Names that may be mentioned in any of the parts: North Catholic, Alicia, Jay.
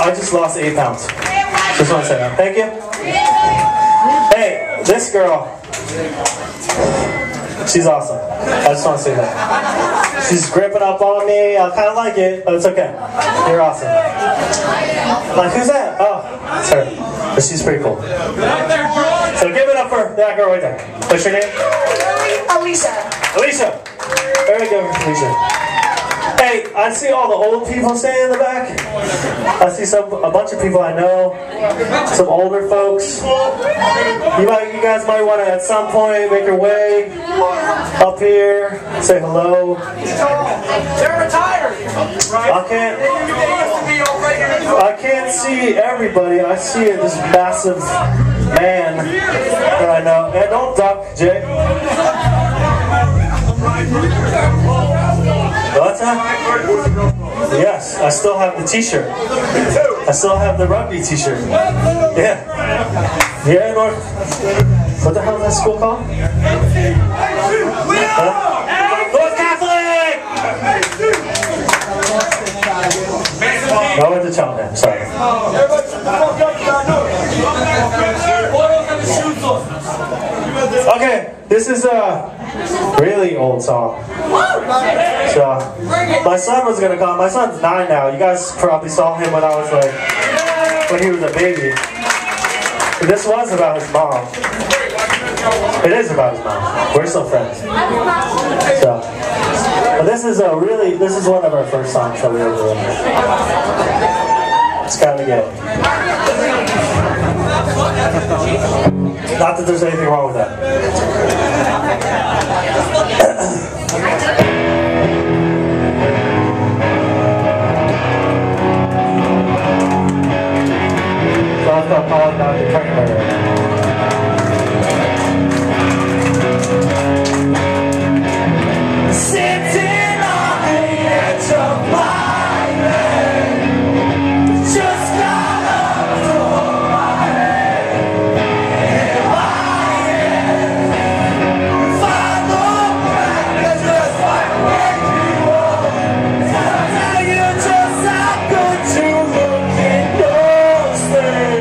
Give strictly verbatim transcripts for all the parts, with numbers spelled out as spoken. I just lost eight pounds. Just one second. Thank you. Hey, this girl. She's awesome. I just want to say that. She's gripping up on me. I kind of like it, but it's okay. You're awesome. I'm like, who's that? Oh, it's her. But she's pretty cool. So give it up for that girl right there. What's your name? Alicia. Alicia. Very good, Alicia. Hey, I see all the old people standing in the back. I see some a bunch of people I know, some older folks. You might, you guys might want to at some point make your way up here, say hello. They're retired. I can't. I can't see everybody. I see this massive man that I know. And don't duck, Jay. Yes, I still have the t-shirt. I still have the rugby t-shirt. Yeah. Yeah, North. What the hell is that school called? Huh? North Catholic! I went to Chapman, I'm sorry. Okay, this is a really old song. So, my son was gonna come. My son's nine now. You guys probably saw him when I was like, when he was a baby. But this was about his mom. It is about his mom. We're still friends. So, but this is a really, this is one of our first songs that we ever wrote. It's gotta get it. Not that there's anything wrong with that. I thought Paul and I were sitting on the edge of my bed, just got up to hold my head in my hand. If I look back, there's just like where you were. I'll tell you just how good you look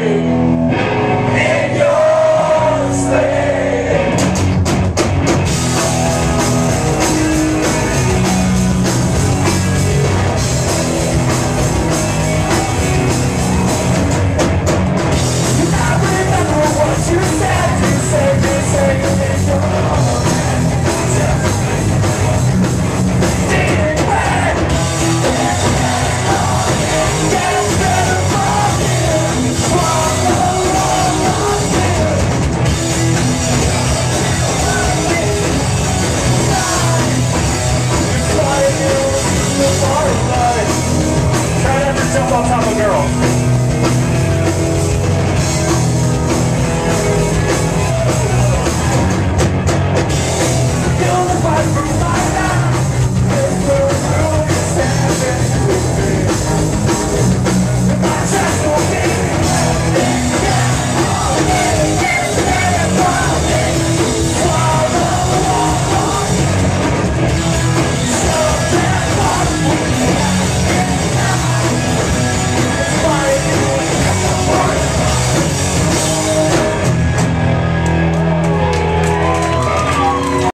in your state. Jump on top of a girl.